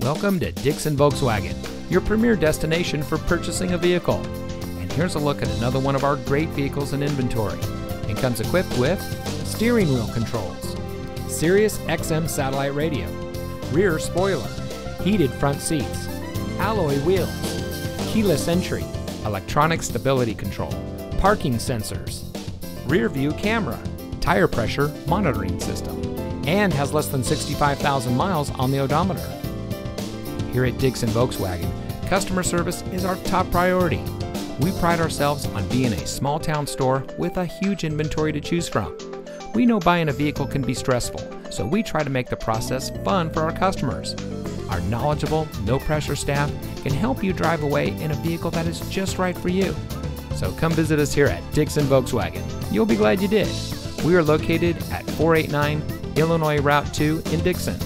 Welcome to Dixon Volkswagen, your premier destination for purchasing a vehicle. And here's a look at another one of our great vehicles in inventory. It comes equipped with steering wheel controls, Sirius XM satellite radio, rear spoiler, heated front seats, alloy wheels, keyless entry, electronic stability control, parking sensors, rear view camera, tire pressure monitoring system, and has less than 65,000 miles on the odometer. Here at Dixon Volkswagen, customer service is our top priority. We pride ourselves on being a small town store with a huge inventory to choose from. We know buying a vehicle can be stressful, so we try to make the process fun for our customers. Our knowledgeable, no-pressure staff can help you drive away in a vehicle that is just right for you. So come visit us here at Dixon Volkswagen. You'll be glad you did. We are located at 489 Illinois Route 2 in Dixon.